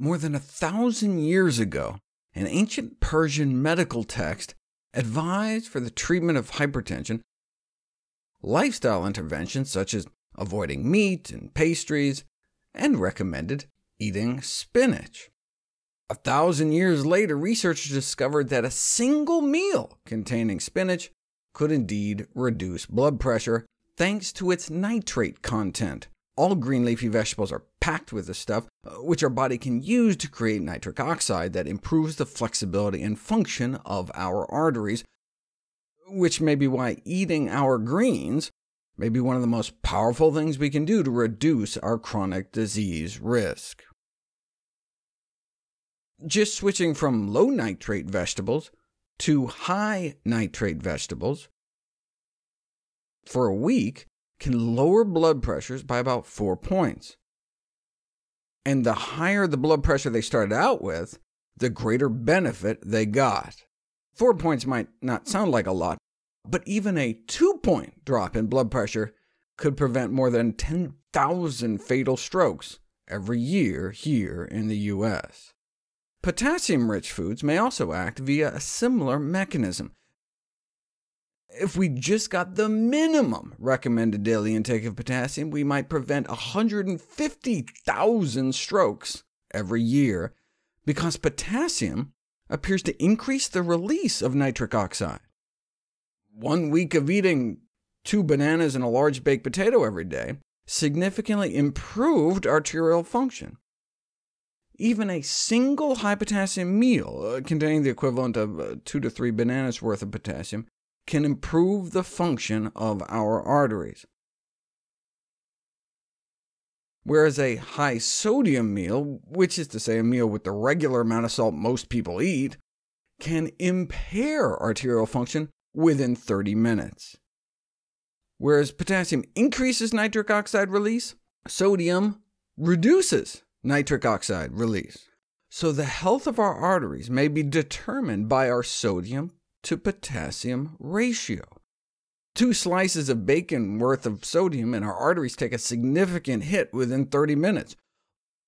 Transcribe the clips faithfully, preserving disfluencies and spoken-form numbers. More than a thousand years ago, an ancient Persian medical text advised for the treatment of hypertension lifestyle interventions such as avoiding meat and pastries, and recommended eating spinach. A thousand years later, researchers discovered that a single meal containing spinach could indeed reduce blood pressure thanks to its nitrate content. All green leafy vegetables are packed with this stuff, which our body can use to create nitric oxide that improves the flexibility and function of our arteries, which may be why eating our greens may be one of the most powerful things we can do to reduce our chronic disease risk. Just switching from low-nitrate vegetables to high-nitrate vegetables for a week can lower blood pressures by about four points. And the higher the blood pressure they started out with, the greater benefit they got. Four points might not sound like a lot, but even a two-point drop in blood pressure could prevent more than ten thousand fatal strokes every year here in the U S Potassium-rich foods may also act via a similar mechanism. If we just got the minimum recommended daily intake of potassium, we might prevent one hundred fifty thousand strokes every year, because potassium appears to increase the release of nitric oxide. One week of eating two bananas and a large baked potato every day significantly improved arterial function. Even a single high-potassium meal, uh, containing the equivalent of uh, two to three bananas worth of potassium, can improve the function of our arteries. Whereas a high-sodium meal, which is to say a meal with the regular amount of salt most people eat, can impair arterial function within thirty minutes. Whereas potassium increases nitric oxide release, sodium reduces nitric oxide release. So the health of our arteries may be determined by our sodium to potassium ratio. Two slices of bacon worth of sodium and our arteries take a significant hit within thirty minutes,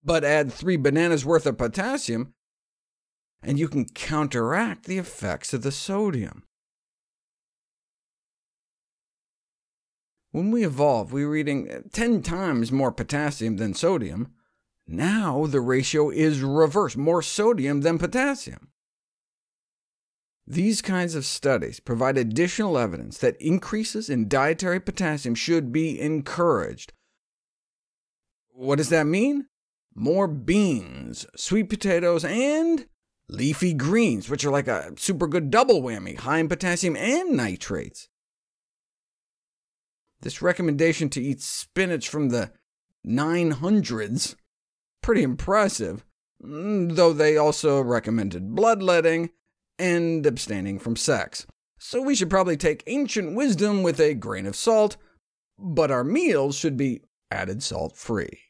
but add three bananas worth of potassium, and you can counteract the effects of the sodium. When we evolved, we were eating ten times more potassium than sodium. Now the ratio is reversed, more sodium than potassium. These kinds of studies provide additional evidence that increases in dietary potassium should be encouraged. What does that mean? More beans, sweet potatoes, and leafy greens, which are like a super good double whammy, high in potassium and nitrates. This recommendation to eat spinach from the nine hundreds pretty impressive, though they also recommended bloodletting and abstaining from sex. So we should probably take ancient wisdom with a grain of salt, but our meals should be added salt-free.